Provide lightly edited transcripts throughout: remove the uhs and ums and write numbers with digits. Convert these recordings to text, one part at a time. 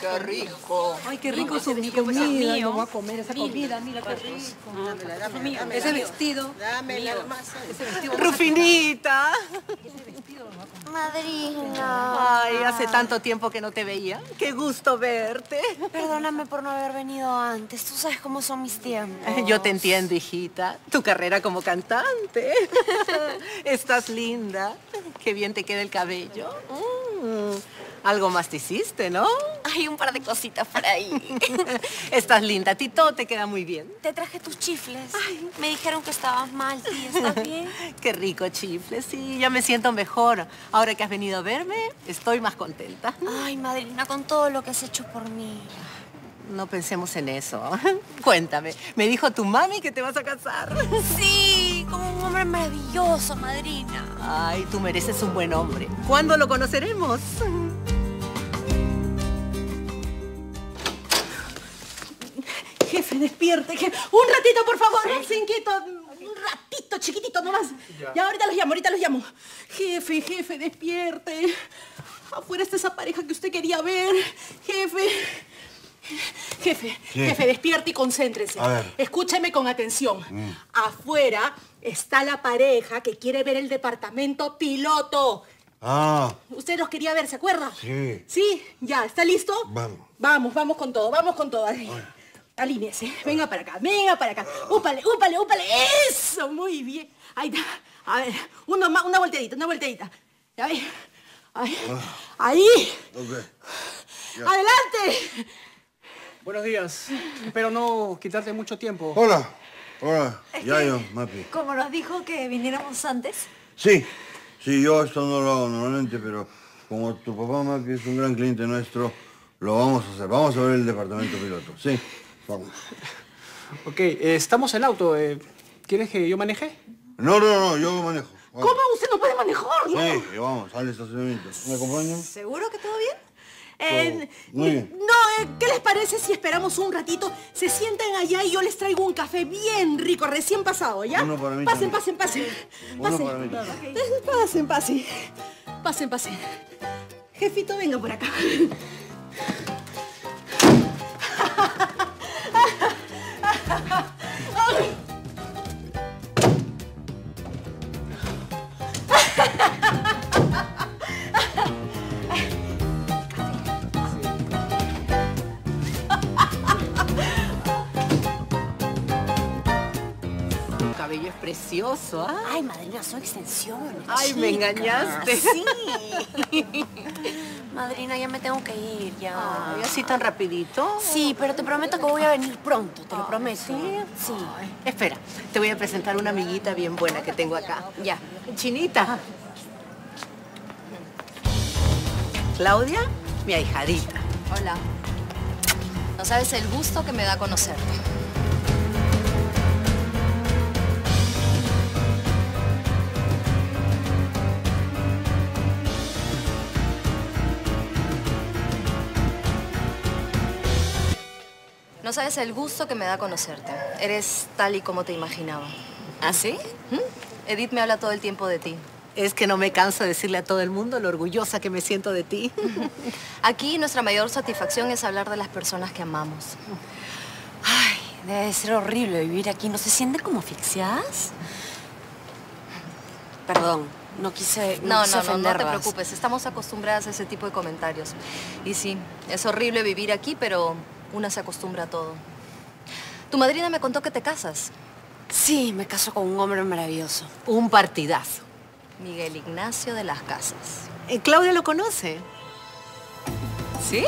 Qué rico. Ay, qué rico su comida. No va a comer esa comida. Mira, qué rico. Ese vestido. Dámela más. Rufinita. Ese vestido no va a comer. Madrina. Ay, hace tanto tiempo que no te veía. Qué gusto verte. Perdóname por no haber venido antes. Tú sabes cómo son mis tiempos. Yo te entiendo, hijita. Tu carrera como cantante. Estás linda. Qué bien te queda el cabello. Algo más te hiciste, ¿no? Hay un par de cositas por ahí. Estás linda. A ti todo te queda muy bien. Te traje tus chifles. Ay. Me dijeron que estabas mal, tía. ¿Estás bien? Qué rico chifles. Sí, ya me siento mejor. Ahora que has venido a verme, estoy más contenta. Ay, madrina, con todo lo que has hecho por mí. No pensemos en eso. Cuéntame, me dijo tu mami que te vas a casar. Sí, como un hombre maravilloso, madrina. Ay, tú mereces un buen hombre. ¿Cuándo lo conoceremos? Jefe, despierte, jefe. Un ratito, por favor, no se inquieto. Un ratito, chiquitito nomás. Ya, ahorita los llamo, Jefe, despierte. Afuera está esa pareja que usted quería ver. Jefe. Jefe, despierte y concéntrese. Escúcheme con atención. Afuera está la pareja que quiere ver el departamento piloto. Ah. Usted los quería ver, ¿se acuerda? Sí. Sí, ya, ¿está listo? Vamos. Vamos con todo, Alíñese, venga para acá, Úpale, úpale. Eso, muy bien. Ahí está. A ver, uno más, una volteadita, Ya ve. Ahí. Okay. ¡Adelante! Buenos días. Espero no quitarte mucho tiempo. Hola. Hola, Mapi. Como nos dijo que viniéramos antes. Sí. Sí, yo esto no lo hago normalmente, pero como tu papá, Mapi, es un gran cliente nuestro, lo vamos a hacer. Vamos a ver el departamento piloto. Sí, vamos. Ok, estamos en el auto. ¿Quieres que yo maneje? No, yo manejo. Vale. ¿Cómo? Usted no puede manejar, ¿no? Sí, vamos, al estacionamiento. ¿Me acompañan? ¿Seguro que todo bien? ¿Qué les parece si esperamos un ratito? Se sientan allá y yo les traigo un café bien rico, recién pasado, ¿ya? Uno para mí. Pasen. Pasen. Jefito, venga por acá. Es precioso, ¿ah? Ay, madrina, son extensiones. Ay, chicas. Me engañaste. Sí. Madrina, ya me tengo que ir, ya. Ay, ¿así tan rapidito? Sí, pero te prometo que voy a venir pronto, te lo prometo. ¿Sí? Sí. Ay. Espera, te voy a presentar una amiguita bien buena que tengo acá. Ya. Chinita. Claudia, mi ahijadita. Hola. No sabes el gusto que me da conocerte. No sabes el gusto que me da conocerte. Eres tal y como te imaginaba. ¿Ah, sí? Edith me habla todo el tiempo de ti. Es que no me canso de decirle a todo el mundo lo orgullosa que me siento de ti. Aquí nuestra mayor satisfacción es hablar de las personas que amamos. Ay, debe ser horrible vivir aquí. ¿No se sienten como asfixiadas? Perdón, no quise no te preocupes. Estamos acostumbradas a ese tipo de comentarios. Y sí, es horrible vivir aquí, pero... una se acostumbra a todo. Tu madrina me contó que te casas. Sí, me caso con un hombre maravilloso. Un partidazo. Miguel Ignacio de las Casas. Claudia lo conoce. ¿Sí?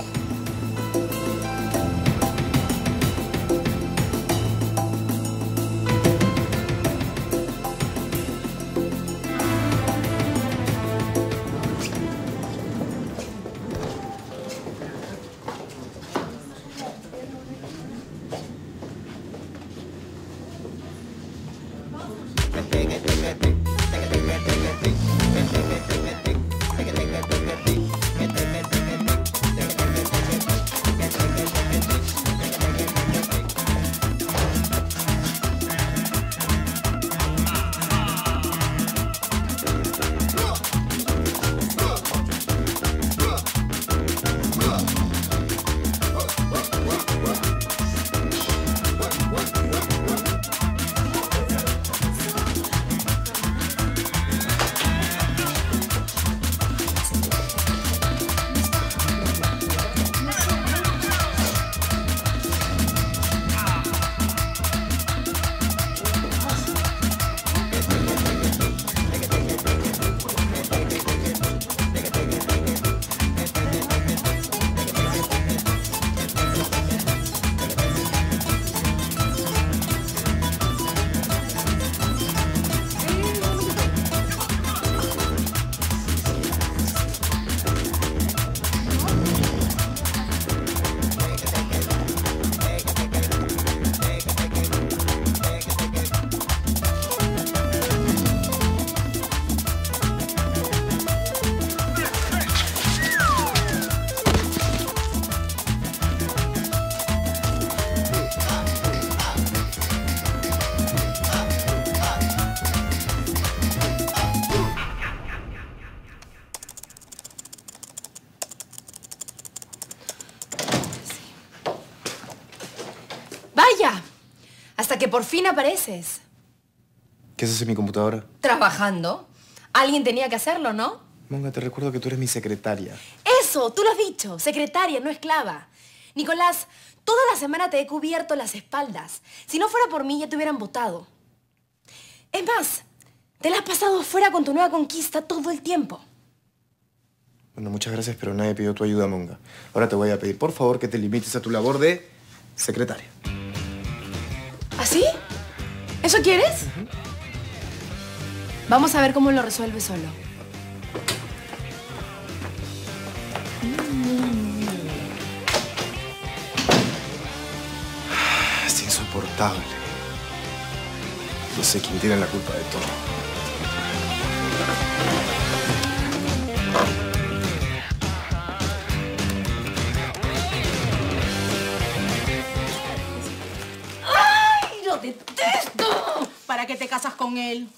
¡Vaya! Hasta que por fin apareces. ¿Qué haces en mi computadora? Trabajando. Alguien tenía que hacerlo, ¿no? Monga, te recuerdo que tú eres mi secretaria. ¡Eso! Tú lo has dicho. Secretaria, no esclava. Nicolás, toda la semana te he cubierto las espaldas. Si no fuera por mí, ya te hubieran votado. Es más, te la has pasado fuera con tu nueva conquista todo el tiempo. Bueno, muchas gracias, pero nadie pidió tu ayuda, Monga. Ahora te voy a pedir, por favor, que te limites a tu labor de secretaria. ¿Así? ¿Eso quieres? Uh-huh. Vamos a ver cómo lo resuelves solo. Es insoportable. No sé quién tiene la culpa de todo. ¡Detesto! ¿Para qué te casas con él?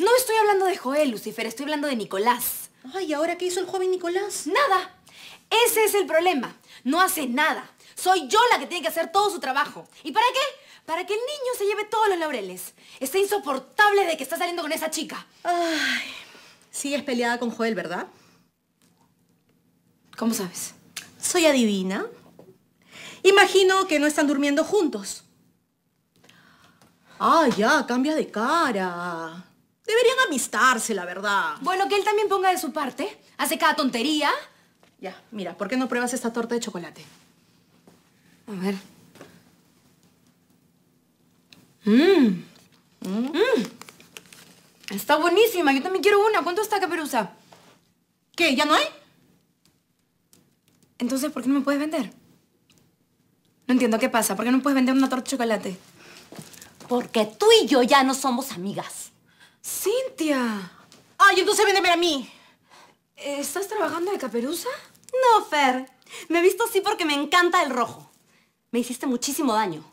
No estoy hablando de Joel, Lucifer. Estoy hablando de Nicolás. Ay, ¿ahora qué hizo el joven Nicolás? Nada. Ese es el problema. No hace nada. Soy yo la que tiene que hacer todo su trabajo. ¿Y para qué? Para que el niño se lleve todos los laureles. Está insoportable de que está saliendo con esa chica. Ay, sigues peleada con Joel, ¿verdad? ¿Cómo sabes? Soy adivina. Imagino que no están durmiendo juntos. Ah, ya, cambia de cara. Deberían amistarse, la verdad. Bueno, que él también ponga de su parte. Hace cada tontería. Ya, mira, ¿por qué no pruebas esta torta de chocolate? A ver. Mmm. Mm. Mm. Está buenísima. Yo también quiero una. ¿Cuánto está, Caperuza? ¿Qué? ¿Ya no hay? Entonces, ¿por qué no me puedes vender? No entiendo qué pasa. ¿Por qué no puedes vender una torta de chocolate? Porque tú y yo ya no somos amigas. ¡Cintia! ¡Ay, entonces véndeme a mí! ¿Estás trabajando de Caperuza? No, Fer. Me he visto así porque me encanta el rojo. Me hiciste muchísimo daño.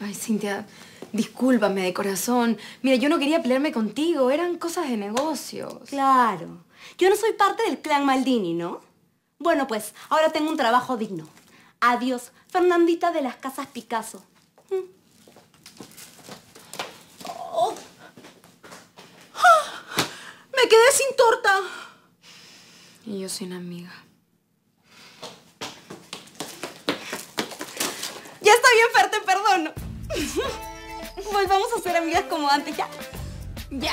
Ay, Cintia, discúlpame de corazón. Mira, yo no quería pelearme contigo. Eran cosas de negocios. Claro. Yo no soy parte del clan Maldini, ¿no? Bueno, pues, ahora tengo un trabajo digno. Adiós, Fernandita de las Casas Picasso. ¡Me quedé sin torta! Y yo sin amiga. Ya está bien, Fer, te perdono. Volvamos a ser amigas como antes, ¿ya? ¡Ya!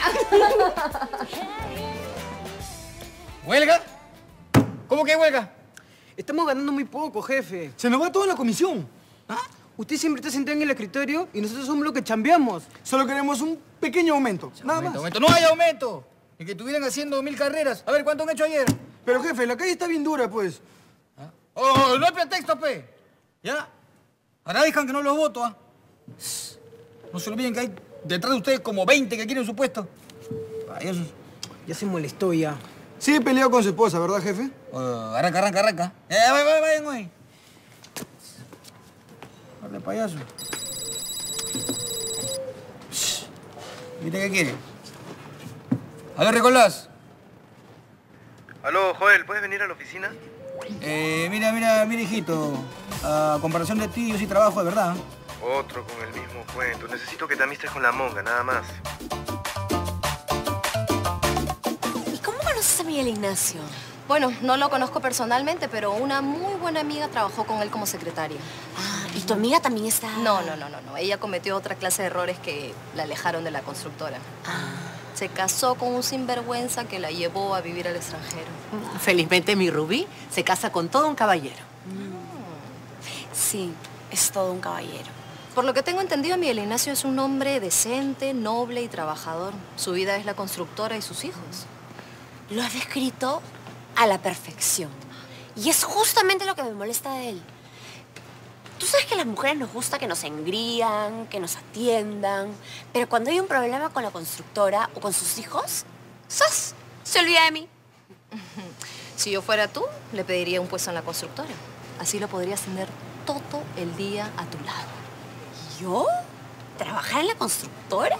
¿Huelga? ¿Cómo que huelga? Estamos ganando muy poco, jefe. Se nos va toda la comisión. ¿Ah? Usted siempre está sentado en el escritorio y nosotros somos los que chambeamos. Solo queremos un pequeño aumento, nada más. Aumento. ¡No hay aumento! Y que estuvieran haciendo 1000 carreras. A ver, ¿cuánto han hecho ayer? Pero, jefe, la calle está bien dura, pues. ¿Ah? ¡Oh, no hay pretexto, pe! ¿Ya? Ahora dejan que no los voto, ¿ah? No se olviden que hay detrás de ustedes como 20 que quieren su puesto. Ya se molestó, ya. Sí, peleado con su esposa, ¿verdad, jefe? Arranca, arranca, arranca. Vayan, güey. Dale, payaso. Mira qué quiere. Aló, Nicolás. Aló, Joel, ¿puedes venir a la oficina? Mira, hijito. A comparación de ti, yo sí trabajo, de verdad. Otro con el mismo cuento. Necesito que te amistes con la Monga, nada más. ¿Y cómo conoces a Miguel Ignacio? Bueno, no lo conozco personalmente, pero una muy buena amiga trabajó con él como secretaria. Ah, ¿y tu amiga también está...? No. Ella cometió otra clase de errores que la alejaron de la constructora. Ah. Se casó con un sinvergüenza que la llevó a vivir al extranjero. Felizmente mi Rubí se casa con todo un caballero. Sí, es todo un caballero. Por lo que tengo entendido, Miguel Ignacio es un hombre decente, noble y trabajador. Su vida es la constructora y sus hijos. Lo has descrito a la perfección. Y es justamente lo que me molesta de él. Tú sabes que a las mujeres nos gusta que nos engrían, que nos atiendan, pero cuando hay un problema con la constructora o con sus hijos, ¡zas! Se olvida de mí. Si yo fuera tú, le pediría un puesto en la constructora. Así lo podrías tener todo el día a tu lado. ¿Yo? ¿Trabajar en la constructora?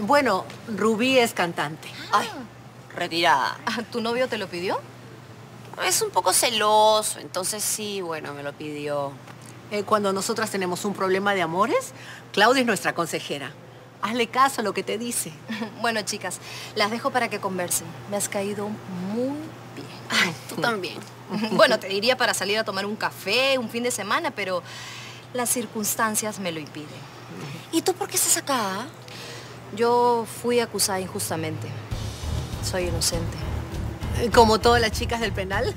Bueno, Rubí es cantante. Ah. Ay, retirada. ¿Tu novio te lo pidió? Es un poco celoso, entonces sí, bueno, me lo pidió. cuando nosotras tenemos un problema de amores, Claudia es nuestra consejera. Hazle caso a lo que te dice. Bueno, chicas, las dejo para que conversen. Me has caído muy bien. Ay, tú también. Bueno, te diría para salir a tomar un café, un fin de semana, pero las circunstancias me lo impiden. ¿Y tú por qué estás acá? Yo fui acusada injustamente. Soy inocente. ¿Como todas las chicas del penal?